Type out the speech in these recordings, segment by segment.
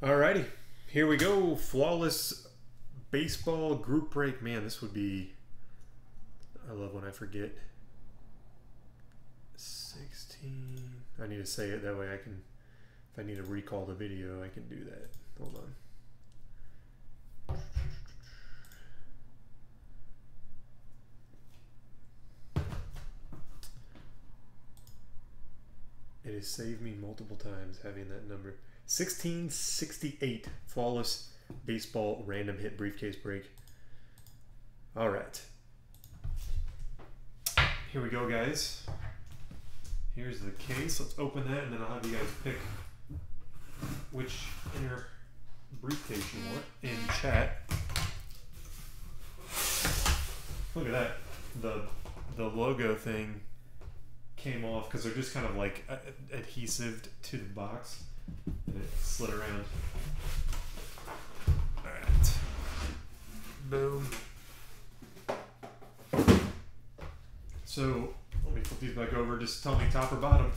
Alrighty, here we go. Flawless baseball group break. Man, this would be... I love when I forget. 16... I need to say it that way I can... If I need to recall the video, I can do that. Hold on. It has saved me multiple times having that number. 1668 flawless baseball random hit briefcase break. All right, here we go, guys. Here's the case. Let's open that, and then I'll have you guys pick which inner briefcase you want in chat. Look at that. The logo thing came off because they're just kind of like adhesive to the box. And it slid around. Alright. Boom. So, let me flip these back over. Just tell me top or bottom.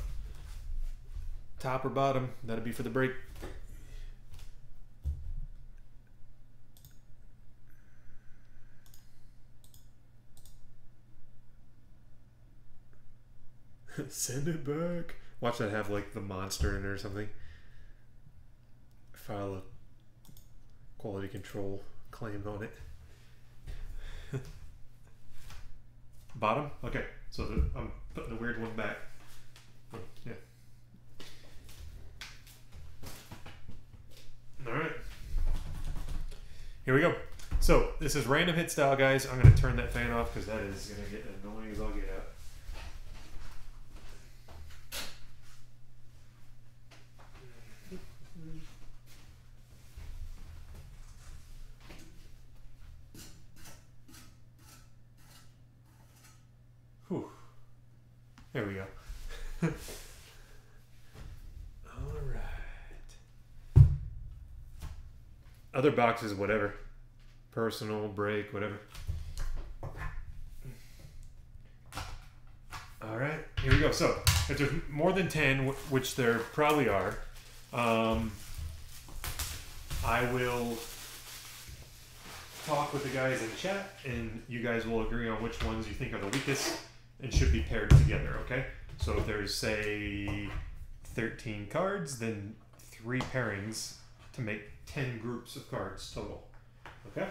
Top or bottom. That'll be for the break. Send it back. Watch that have like the monster in it or something. File a quality control claim on it. Bottom? Okay, so I'm putting the weird one back. Oh, yeah. Alright. Here we go. So, this is random hit style, guys. I'm going to turn that fan off because that is going to get annoying as all get out. There we go. Alright. Other boxes, whatever. Personal, break, whatever. Alright, here we go. So, if there's more than 10, which there probably are, I will talk with the guys in the chat, and you guys will agree on which ones you think are the weakest and should be paired together, okay? So if there's, say, 13 cards, then 3 pairings to make 10 groups of cards total, okay?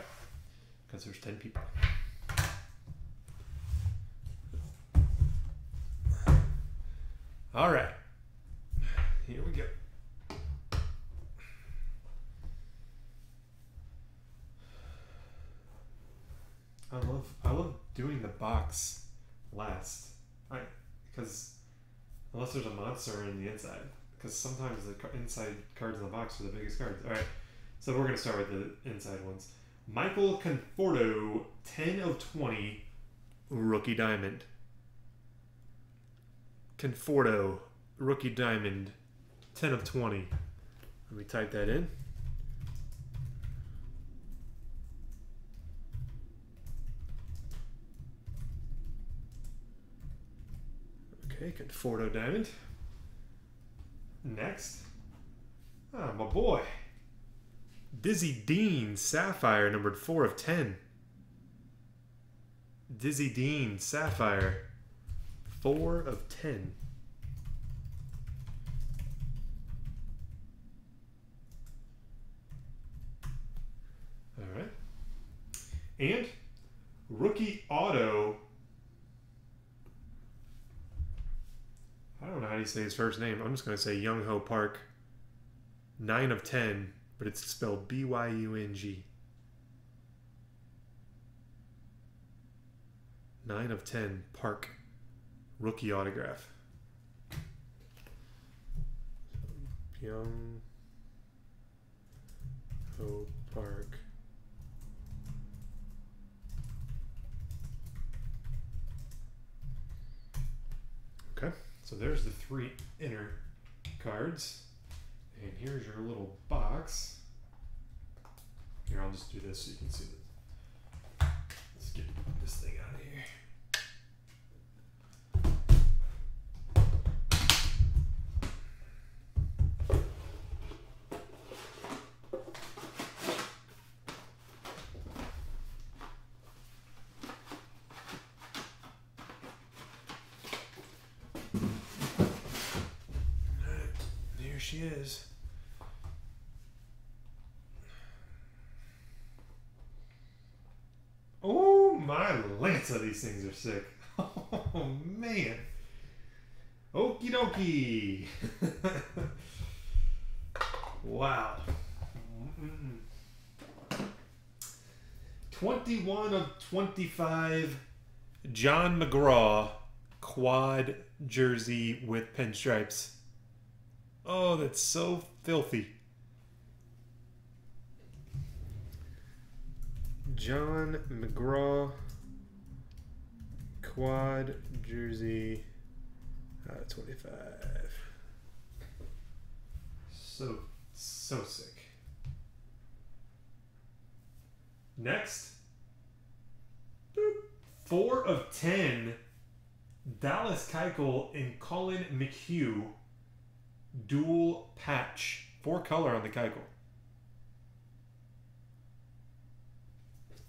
Because there's 10 people. All right, here we go. I love doing the box last, right? Because unless there's a monster in the inside, because sometimes the inside cards in the box are the biggest cards. All right, so we're gonna start with the inside ones. Michael Conforto, 10/20, rookie diamond. Conforto, rookie diamond, 10/20. Let me type that in. Okay, Conforto diamond. Next. Ah, my boy. Dizzy Dean Sapphire, numbered 4/10. Dizzy Dean Sapphire, 4/10. All right. And rookie auto. I don't know how you say his first name. I'm just going to say Byung Ho Park. 9/10, but it's spelled B-Y-U-N-G. 9/10, Park. Rookie autograph. Byung Ho Park. Okay. So there's the 3 inner cards, and here's your little box. Here, I'll just do this so you can see it. Let's get this thing out of here. she is. Oh my Lanza, these things are sick. Oh man. Okie dokie. Wow. 21 of 25 John McGraw quad jersey with pinstripes. Oh, that's so filthy. John McGraw quad jersey 25. So sick. Next, 4 of 10, Dallas Keuchel and Colin McHugh, dual patch, 4-color on the Keuchel.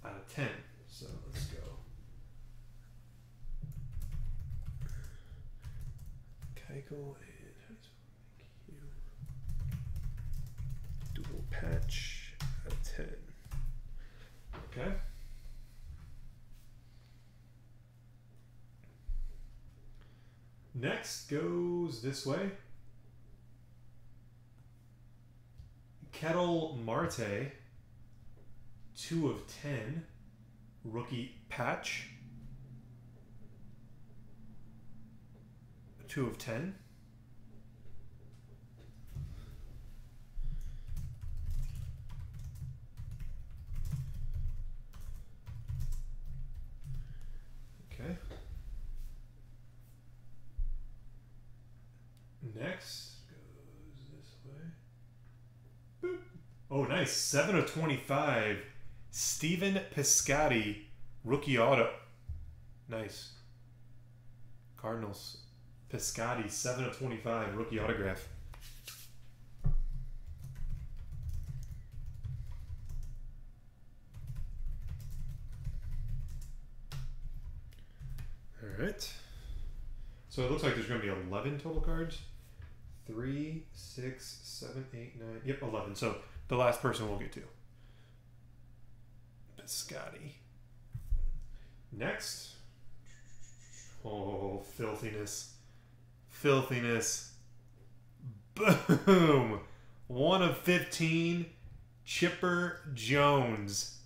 Out of 10, so let's go. Keuchel and McHugh, dual patch, out of 10. Okay. Next goes this way. Ketel Marte, 2 of 10, rookie patch, 2 of 10. Next goes this way. Boop. Oh, nice. 7 of 25. Stephen Piscotty, rookie auto. Nice. Cardinals. Piscotty, 7 of 25, rookie autograph. All right. So it looks like there's going to be 11 total cards. 3, 6, 7, 8, 9. Yep, 11. So the last person we'll get to. Piscotty. Next. Oh, filthiness. Filthiness. Boom. 1 of 15. Chipper Jones.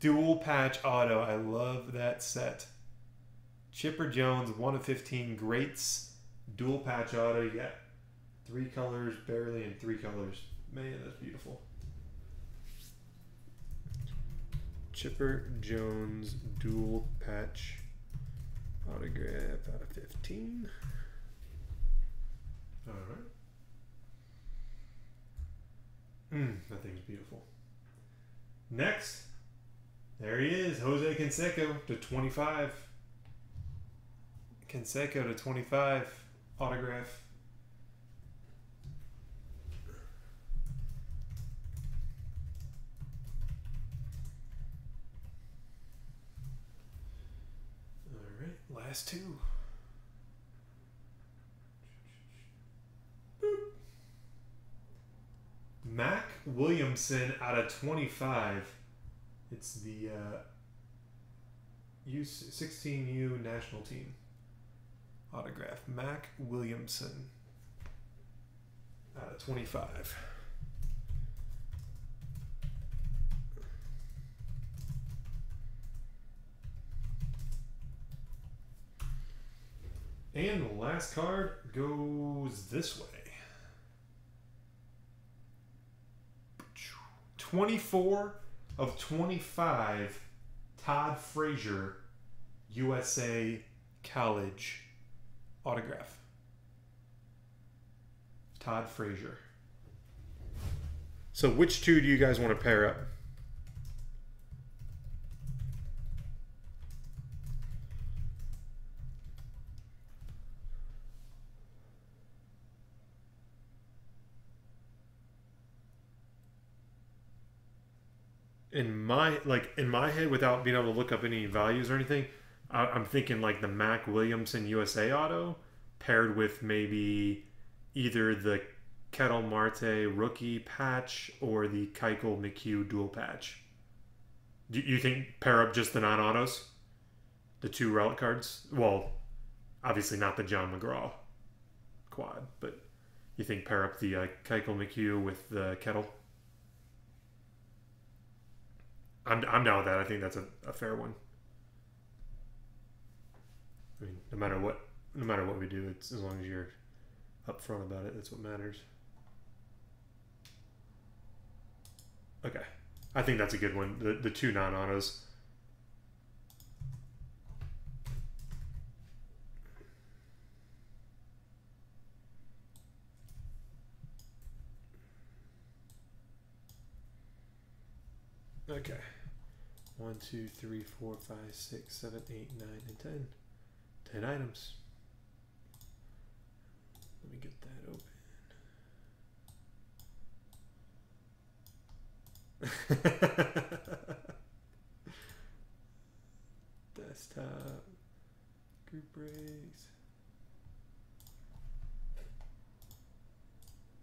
Dual patch auto. I love that set. Chipper Jones, 1 of 15. Greats. Dual patch auto, you got 3 colors, barely, and 3 colors. Man, that's beautiful. Chipper Jones, dual patch autograph out of 15. All right. That thing's beautiful. Next, there he is, Jose Canseco to 25. Canseco to 25. Autograph. All right, last 2. Boop. Mac Williamson out of 25. It's the U16 national team. Autograph, Mac Williamson out of 25. And the last card goes this way. 24 of 25, Todd Frazier, USA College. Autograph. Todd Frazier. So which 2 do you guys want to pair up? In my head, without being able to look up any values or anything, I'm thinking like the Mac Williamson USA auto paired with maybe either the Ketel Marte rookie patch or the Keuchel McHugh dual patch? Do you think pair up just the non-autos? The two relic cards? Well, obviously not the John McGraw quad, but you think pair up the Keuchel McHugh with the Ketel? I'm down with that. I think that's a fair one. I mean, no matter what we do, it's as long as you're upfront about it, that's what matters. Okay. I think that's a good one. The two non-autos. Okay. 1, 2, 3, 4, 5, 6, 7, 8, 9, and 10. 10 items. Let me get that open. Desktop. Group breaks.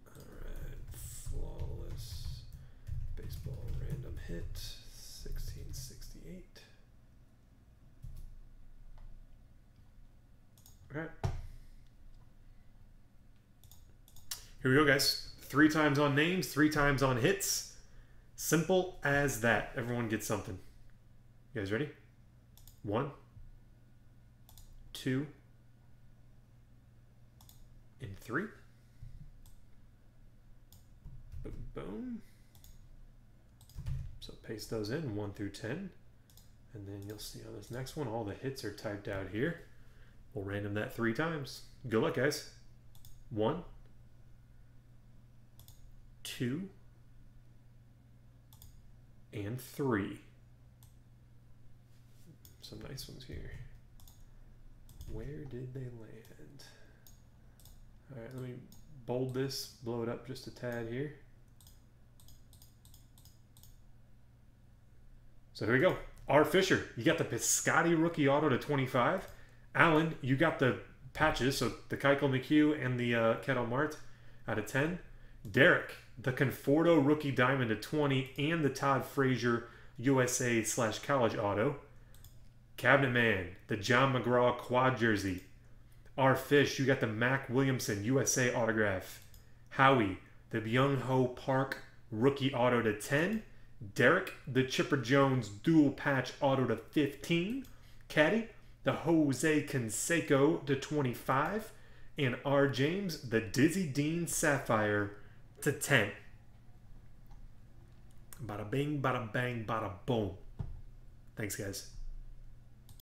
All right. Flawless. Baseball random hit. 1668. All right. Here we go, guys. 3 times on names, 3 times on hits. Simple as that. Everyone gets something. You guys ready? 1, 2, and 3. Boom. So paste those in, 1 through 10. And then you'll see on this next one, all the hits are typed out here. We'll random that 3 times. Good luck, guys. 1, 2, and 3. Some nice ones here. Where did they land? All right, let me bold this, blow it up just a tad here. So here we go. R. Fisher, you got the Piscotty rookie auto to 25. Allen, you got the patches, so the Keuchel McHugh and the Ketel Marte out of 10. Derek, the Conforto rookie diamond to 20 and the Todd Frazier USA/college auto. Cabinet Man, the John McGraw quad jersey. R. Fish, you got the Mac Williamson USA autograph. Howie, the Byung Ho Park rookie auto to 10. Derek, the Chipper Jones dual patch auto to 15. Caddy, the Jose Canseco to 25. And R. James, the Dizzy Dean Sapphire to 10. Bada bing, bada bang, bada boom. Thanks, guys.